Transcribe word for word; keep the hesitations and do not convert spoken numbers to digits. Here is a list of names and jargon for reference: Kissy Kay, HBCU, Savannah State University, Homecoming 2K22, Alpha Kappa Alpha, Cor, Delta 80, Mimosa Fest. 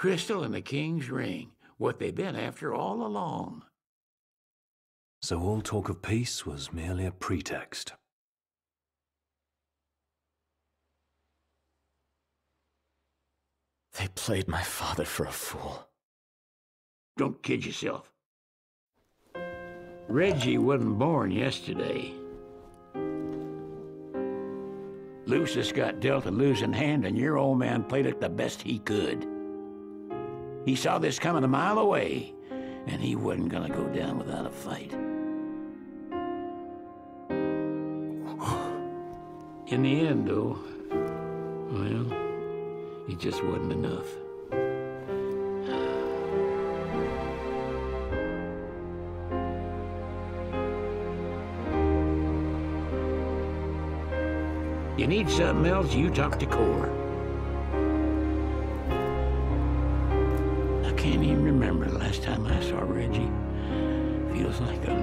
Crystal and the king's ring, what they've been after all along. So all talk of peace was merely a pretext. They played my father for a fool. Don't kid yourself. Reggie wasn't born yesterday. Lucius got dealt a losing hand, and your old man played it the best he could. He saw this coming a mile away, and he wasn't gonna go down without a fight. In the end, though, well, it just wasn't enough. You need something else, you talk to Cor. I can't even remember the last time I saw Reggie. Feels like a